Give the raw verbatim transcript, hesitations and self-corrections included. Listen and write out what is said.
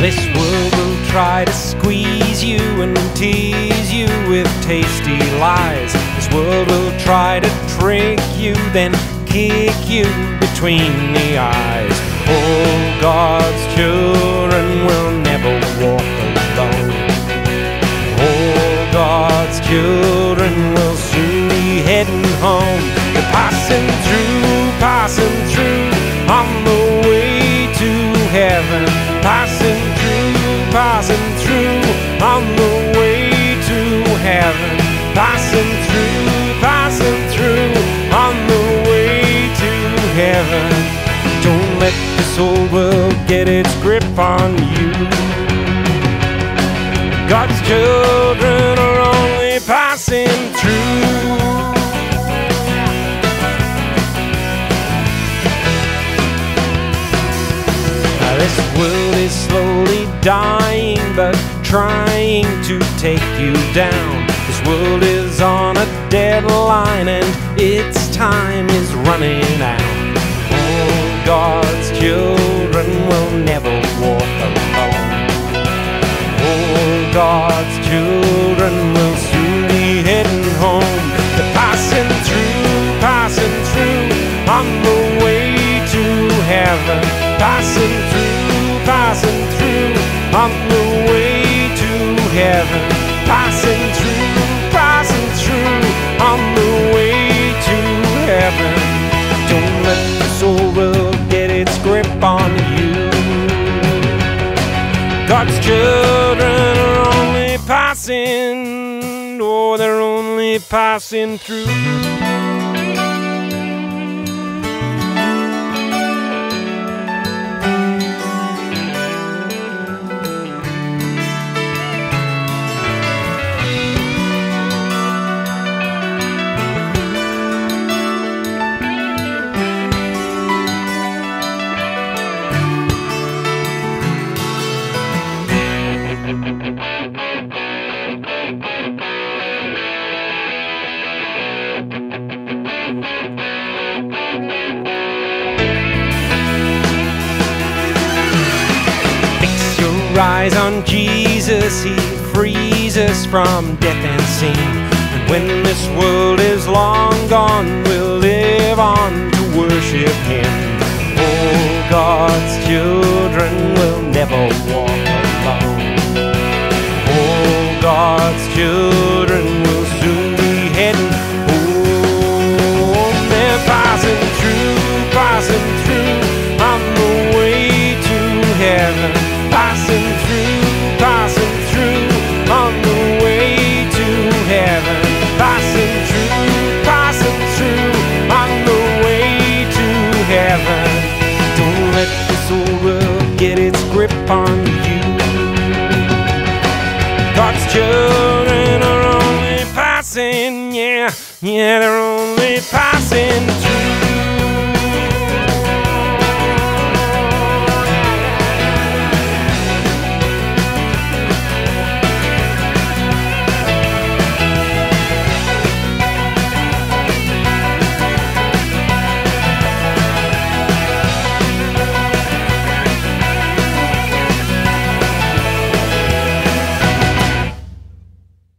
This world will try to squeeze you and tease you with tasty lies. This world will try to trick you, then kick you between the eyes. All God's children will never walk alone. All God's children will soon be heading home. They're passing through, passing through, on the way to heaven. Passing through, passing through, on the way to heaven. Passing through, passing through, on the way to heaven. Don't let this old world get its grip on you. God's children are only passing through. This world is slowly dying, but trying to take you down. This world is on a deadline, and its time is running out. All God's children will never walk alone. All God's children will soon be heading home. They're passing through, passing through, on the way to heaven. Passing through, passing through, on the way to heaven. Passing through, passing through, on the way to heaven. Don't let this old world get its grip on you. God's children are only passing, oh, they're only passing through. Eyes on Jesus, he frees us from death and sin. And when this world is long gone, we'll live on to worship him. All God's children will never walk alone. All God's children will soon be heading home. They're passing through, passing through, on the way to heaven. Passing through, passing through, on the way to heaven. Passing through, passing through, on the way to heaven. Don't let this old world get its grip on you. God's children are only passing, yeah, yeah, they're only passing through.